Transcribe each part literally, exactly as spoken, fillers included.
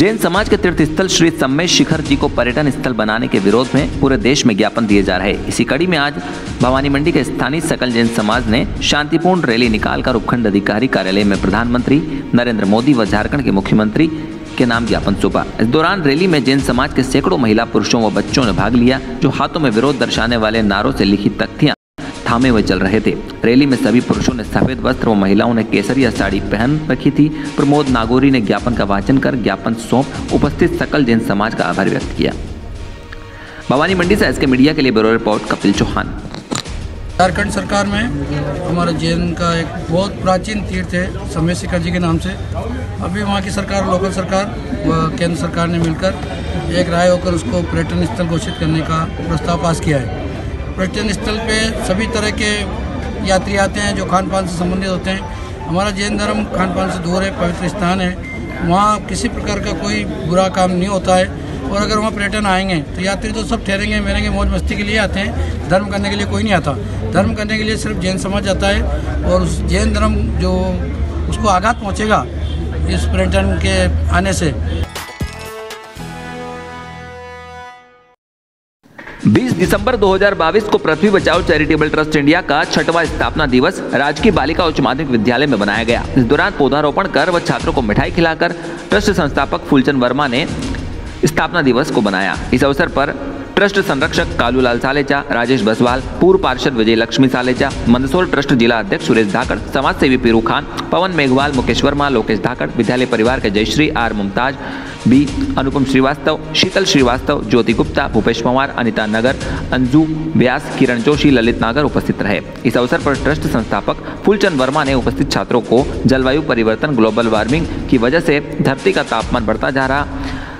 जैन समाज के तीर्थ स्थल श्री सम्मेद शिखर जी को पर्यटन स्थल बनाने के विरोध में पूरे देश में ज्ञापन दिए जा रहे। इसी कड़ी में आज भवानी मंडी के स्थानीय सकल जैन समाज ने शांतिपूर्ण रैली निकालकर उपखंड अधिकारी कार्यालय में प्रधानमंत्री नरेंद्र मोदी व झारखंड के मुख्यमंत्री के नाम ज्ञापन सौंपा। इस दौरान रैली में जैन समाज के सैकड़ों महिला, पुरुषों व बच्चों ने भाग लिया, जो हाथों में विरोध दर्शाने वाले नारों से लिखी तख्तियां थामे हुए चल रहे थे। रैली में सभी पुरुषों ने सफेद वस्त्र व महिलाओं ने केसरिया साड़ी पहन रखी थी। प्रमोद नागौरी ने ज्ञापन का वाचन कर ज्ञापन सौंप उपस्थित सकल जैन समाज का आभार व्यक्त किया। भवानी मंडी से एसके मीडिया के लिए ब्यूरो रिपोर्ट कपिल चौहान। झारखंड सरकार में हमारे जैन का एक बहुत प्राचीन तीर्थ है सम्मेद शिखर जी के नाम से। अभी वहाँ की सरकार, लोकल सरकार व केंद्र सरकार ने मिलकर एक राय होकर उसको पर्यटन स्थल घोषित करने का प्रस्ताव पास किया है। पर्यटन स्थल पे सभी तरह के यात्री आते हैं जो खान पान से संबंधित होते हैं। हमारा जैन धर्म खान पान से दूर है, पवित्र स्थान है, वहाँ किसी प्रकार का कोई बुरा काम नहीं होता है। और अगर वहाँ पर्यटन आएंगे तो यात्री तो सब ठहरेंगे मेरेंगे, मौज मस्ती के लिए आते हैं, धर्म करने के लिए कोई नहीं आता। धर्म करने के लिए सिर्फ जैन समाज आता है और उस जैन धर्म जो उसको आघात पहुँचेगा इस पर्यटन के आने से। बीस दिसंबर दो हज़ार बाईस को पृथ्वी बचाओ चैरिटेबल ट्रस्ट इंडिया का छठवां स्थापना दिवस राजकीय बालिका उच्च माध्यमिक विद्यालय में बनाया गया। इस दौरान पौधारोपण कर व छात्रों को मिठाई खिलाकर ट्रस्ट संस्थापक फूलचंद वर्मा ने स्थापना दिवस को बनाया। इस अवसर पर ट्रस्ट संरक्षक कालूलाल सालेचा, राजेश बसवाल, पूर्व पार्षद विजय लक्ष्मी सालेचा, मंदसौर ट्रस्ट जिला अध्यक्ष सुरेश धाकर, समाज सेवी पीरू खान, पवन मेघवाल, मुकेश वर्मा, लोकेश धाकर, विद्यालय परिवार के जयश्री आर, मुमताज बी, अनुपम श्रीवास्तव, शीतल श्रीवास्तव, ज्योति गुप्ता, भूपेश पंवर, अनिता नगर, अंजू व्यास, किरण जोशी, ललित नागर उपस्थित रहे। इस अवसर पर ट्रस्ट संस्थापक फूलचंद वर्मा ने उपस्थित छात्रों को जलवायु परिवर्तन, ग्लोबल वार्मिंग की वजह से धरती का तापमान बढ़ता जा रहा,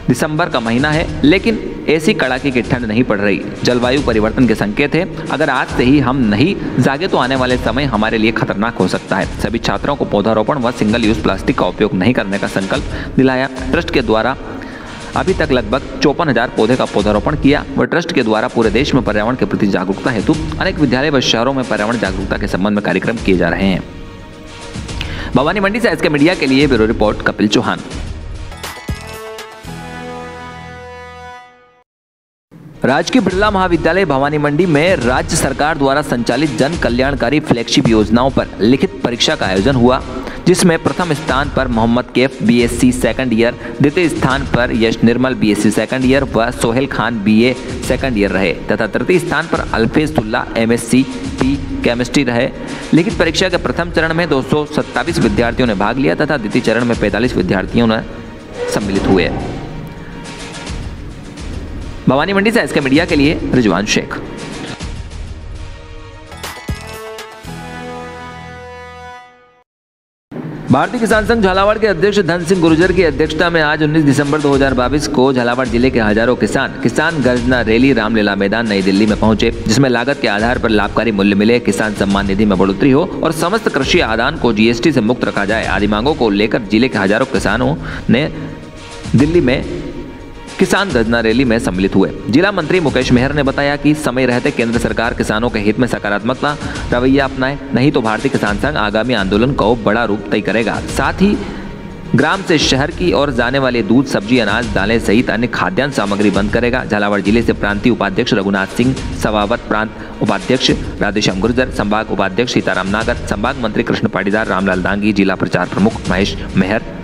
दिसंबर का महीना है लेकिन ऐसी कड़ाके की ठंड नहीं पड़ रही, जलवायु परिवर्तन के संकेत है, अगर आज से ही हम नहीं जागे तो आने वाले समय हमारे लिए खतरनाक हो सकता है। सभी छात्रों को पौधारोपण व सिंगल यूज प्लास्टिक का उपयोग नहीं करने का संकल्प दिलाया। ट्रस्ट के द्वारा अभी तक लगभग चौपन हजार पौधे का पौधारोपण किया व ट्रस्ट के द्वारा पूरे देश में पर्यावरण के प्रति जागरूकता हेतु अनेक विद्यालय व शहरों में पर्यावरण जागरूकता के संबंध में कार्यक्रम किए जा रहे हैं। भवानी मंडी से एसके मीडिया के लिए ब्यूरो रिपोर्ट कपिल चौहान। राजकीय बिड़ला महाविद्यालय भवानी मंडी में राज्य सरकार द्वारा संचालित जन कल्याणकारी फ्लैगशिप योजनाओं पर लिखित परीक्षा का आयोजन हुआ, जिसमें प्रथम स्थान पर Mohammad Kaif BSc second year, द्वितीय स्थान पर Yash Nirmal BSc second year व Sohail Khan BA second year रहे तथा तृतीय स्थान पर अल्फेजुल्ला एमएससी पी केमिस्ट्री रहे। लिखित परीक्षा के प्रथम चरण में दो सौ सत्ताईस विद्यार्थियों ने भाग लिया तथा द्वितीय चरण में पैंतालीस विद्यार्थियों ने सम्मिलित हुए। भवानी मंडी से एसके मीडिया के लिए रिजवान शेख। भारतीय किसान संघ झालावाड़ के अध्यक्ष धन सिंह गुर्जर की अध्यक्षता में आज उन्नीस दिसंबर दो हज़ार बाईस को झालावाड़ जिले के हजारों किसान किसान गर्जना रैली रामलीला मैदान नई दिल्ली में पहुंचे, जिसमें लागत के आधार पर लाभकारी मूल्य मिले, किसान सम्मान निधि में बढ़ोतरी हो और समस्त कृषि आदान को जीएसटी से मुक्त रखा जाए आदि मांगों को लेकर जिले के हजारों किसानों ने दिल्ली में किसान गर्जना रैली में सम्मिलित हुए। जिला मंत्री मुकेश मेहर ने बताया कि समय रहते केंद्र सरकार किसानों के हित में सकारात्मकता रवैया अपनाए, नहीं तो भारतीय किसान संघ आगामी आंदोलन को बड़ा रूप तय करेगा। साथ ही ग्राम से शहर की ओर जाने वाले दूध, सब्जी, अनाज, दालें सहित अन्य खाद्यान्न सामग्री बंद करेगा। झालावाड़ जिले से प्रांतीय उपाध्यक्ष रघुनाथ सिंह, सवावत प्रांत उपाध्यक्ष राधेश्याम गुर्जर, संभाग उपाध्यक्ष सीताराम नागर, संभाग मंत्री कृष्ण पाटीदार, रामलाल डांगी, जिला प्रचार प्रमुख महेश मेहर,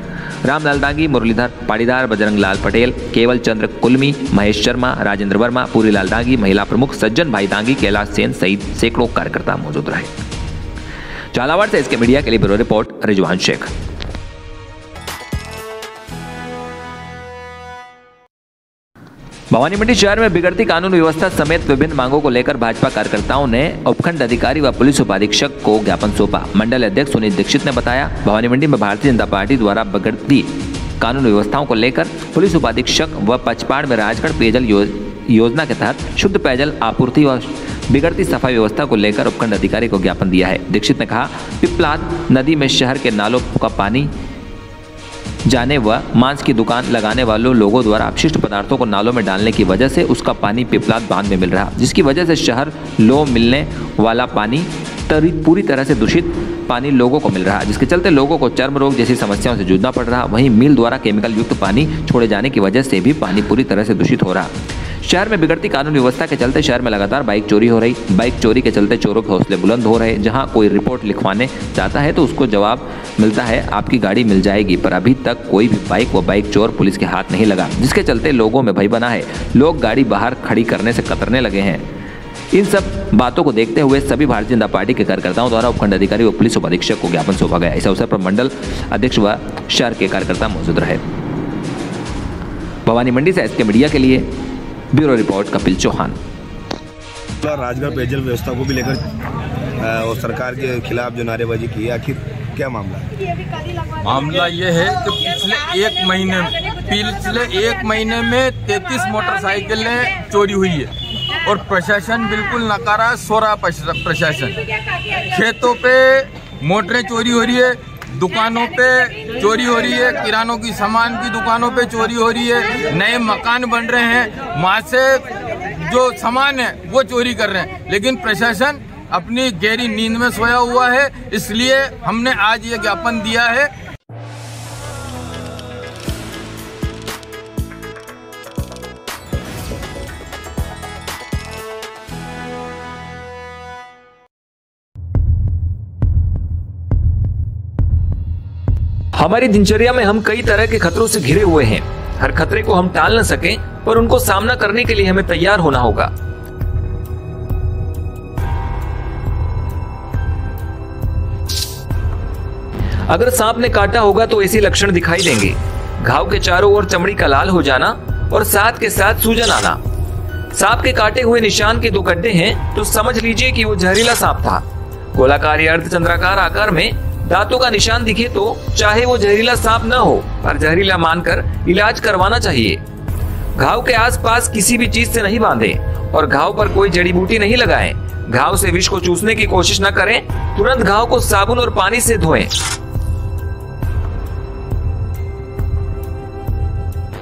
रामलाल डांगी, मुरलीधर पाटीदार, बजरंगलाल पटेल, केवल चंद्र कुलमी, महेश शर्मा, राजेंद्र वर्मा, पूरीलाल डांगी, महिला प्रमुख सज्जन भाई डांगी, कैलाश सेन सहित सैकड़ों कार्यकर्ता मौजूद रहे। झालावाड़ से इसके मीडिया के लिए ब्यूरो रिपोर्ट रिजवान शेख। भवानी मंडी शहर में बिगड़ती कानून व्यवस्था समेत विभिन्न मांगों को लेकर भाजपा कार्यकर्ताओं ने उपखंड अधिकारी व पुलिस उपाधीक्षक को ज्ञापन सौंपा। मंडल अध्यक्ष सुनील दीक्षित ने बताया, भवानी मंडी में भारतीय जनता पार्टी द्वारा बिगड़ती कानून व्यवस्थाओं को लेकर पुलिस उपाधीक्षक व पचपाड़ में राजगढ़ पेयजल यो, योजना के तहत शुद्ध पेयजल आपूर्ति व बिगड़ती सफाई व्यवस्था को लेकर उपखंड अधिकारी को ज्ञापन दिया है। दीक्षित ने कहा, पिपलाद नदी में शहर के नालों का पानी जाने व मांस की दुकान लगाने वालों लोगों द्वारा अपशिष्ट पदार्थों को नालों में डालने की वजह से उसका पानी पिपलाद बांध में मिल रहा, जिसकी वजह से शहर लो मिलने वाला पानी पूरी तरह से दूषित पानी लोगों को मिल रहा है, जिसके चलते लोगों को चर्म रोग जैसी समस्याओं से जूझना पड़ रहा। वहीं मिल द्वारा केमिकल युक्त पानी छोड़े जाने की वजह से भी पानी पूरी तरह से दूषित हो रहा। शहर में बिगड़ती कानून व्यवस्था के चलते शहर में लगातार बाइक चोरी हो रही। बाइक चोरी के चलते चोरों के हौसले बुलंद हो रहे। जहां कोई रिपोर्ट लिखवाने जाता है तो उसको जवाब मिलता है आपकी गाड़ी मिल जाएगी, पर अभी तक कोई भी बाइक व बाइक चोर पुलिस के हाथ नहीं लगा, जिसके चलते लोगों में भय बना है। लोग गाड़ी बाहर खड़ी करने से कतरने लगे हैं। इन सब बातों को देखते हुए सभी भारतीय जनता पार्टी के कार्यकर्ताओं द्वारा उपखंड अधिकारी व पुलिस उप अधीक्षक को ज्ञापन सौंपा गया। इस अवसर पर मंडल अध्यक्ष व शहर के कार्यकर्ता मौजूद रहे। भवानी मंडी से एस के मीडिया के लिए ब्यूरो रिपोर्ट कपिल चौहान। राजगढ़ पेयजल व्यवस्था को भी लेकर और सरकार के खिलाफ जो नारेबाजी की, आखिर क्या मामला है? मामला ये है कि पिछले एक महीने पिछले एक महीने में तैंतीस मोटरसाइकिलें चोरी हुई है और प्रशासन बिल्कुल नकारा सो रहा। प्रशासन खेतों पे मोटरें चोरी हो रही है, दुकानों पे चोरी हो रही है, किरानों की सामान की दुकानों पे चोरी हो रही है, नए मकान बन रहे हैं, वहाँ से जो सामान है वो चोरी कर रहे हैं। लेकिन प्रशासन अपनी गहरी नींद में सोया हुआ है, इसलिए हमने आज ये ज्ञापन दिया है। हमारी दिनचर्या में हम कई तरह के खतरों से घिरे हुए हैं। हर खतरे को हम टाल न सके, पर उनको सामना करने के लिए हमें तैयार होना होगा। अगर सांप ने काटा होगा तो ऐसे लक्षण दिखाई देंगे। घाव के चारों ओर चमड़ी का लाल हो जाना और साथ के साथ सूजन आना। सांप के काटे हुए निशान के दो गड्ढे हैं तो समझ लीजिए कि वो जहरीला सांप था। गोलाकार या अर्धचंद्राकार आकार में दांतों का निशान दिखे तो चाहे वो जहरीला सांप न हो पर जहरीला मानकर इलाज करवाना चाहिए। घाव के आसपास किसी भी चीज से नहीं बांधे और घाव पर कोई जड़ी बूटी नहीं लगाएं। घाव से विष को चूसने की कोशिश न करें। तुरंत घाव को साबुन और पानी से धोएं।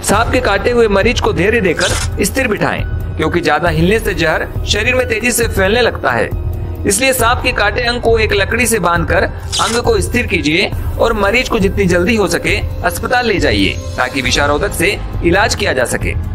सांप के काटे हुए मरीज को धैर्य देकर स्थिर बिठाएं, क्योंकि ज्यादा हिलने से जहर शरीर में तेजी से फैलने लगता है। इसलिए सांप के काटे अंग को एक लकड़ी से बांधकर अंग को स्थिर कीजिए और मरीज को जितनी जल्दी हो सके अस्पताल ले जाइए ताकि विषारोधक से इलाज किया जा सके।